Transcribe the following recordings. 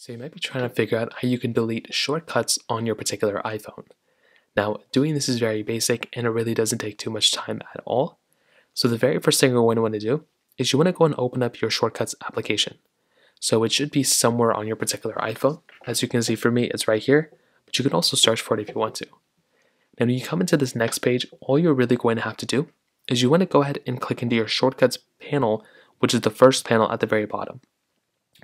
So you might be trying to figure out how you can delete shortcuts on your particular iPhone. Now, doing this is very basic and it really doesn't take too much time at all. So the very first thing you're going to want to do is you want to go and open up your shortcuts application. So it should be somewhere on your particular iPhone. As you can see for me, it's right here, but you can also search for it if you want to. Now, when you come into this next page, all you're really going to have to do is you want to go ahead and click into your shortcuts panel, which is the first panel at the very bottom.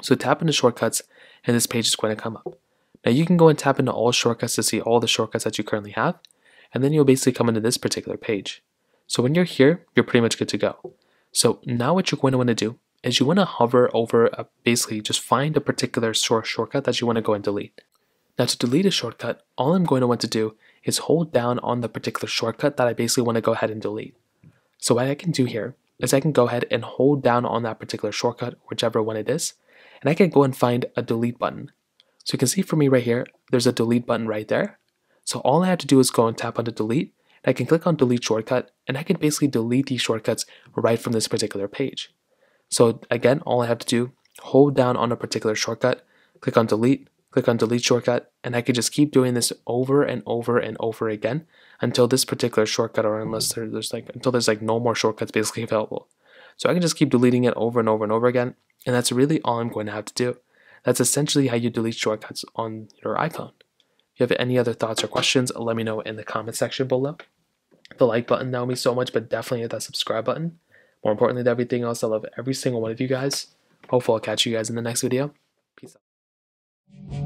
So tap into shortcuts and this page is going to come up. Now you can go and tap into all shortcuts to see all the shortcuts that you currently have, and then you'll basically come into this particular page. So when you're here, you're pretty much good to go. So now what you're going to want to do is you want to hover over, basically just find a particular shortcut that you want to go and delete. Now to delete a shortcut, all I'm going to want to do is hold down on the particular shortcut that I basically want to go ahead and delete. So what I can do here is I can go ahead and hold down on that particular shortcut, whichever one it is, and I can go and find a delete button. So you can see for me right here, there's a delete button right there. So all I have to do is go and tap on the delete, and I can click on delete shortcut, and I can basically delete these shortcuts right from this particular page. So again, all I have to do, hold down on a particular shortcut, click on delete shortcut, and I can just keep doing this over and over and over again until this particular shortcut, or unless there's no more shortcuts basically available. So I can just keep deleting it over and over and over again, and that's really all I'm going to have to do. That's essentially how you delete shortcuts on your iPhone. If you have any other thoughts or questions, let me know in the comment section below. The like button, that would mean so much, but definitely hit that subscribe button. More importantly than everything else, I love every single one of you guys. Hopefully I'll catch you guys in the next video. Peace out.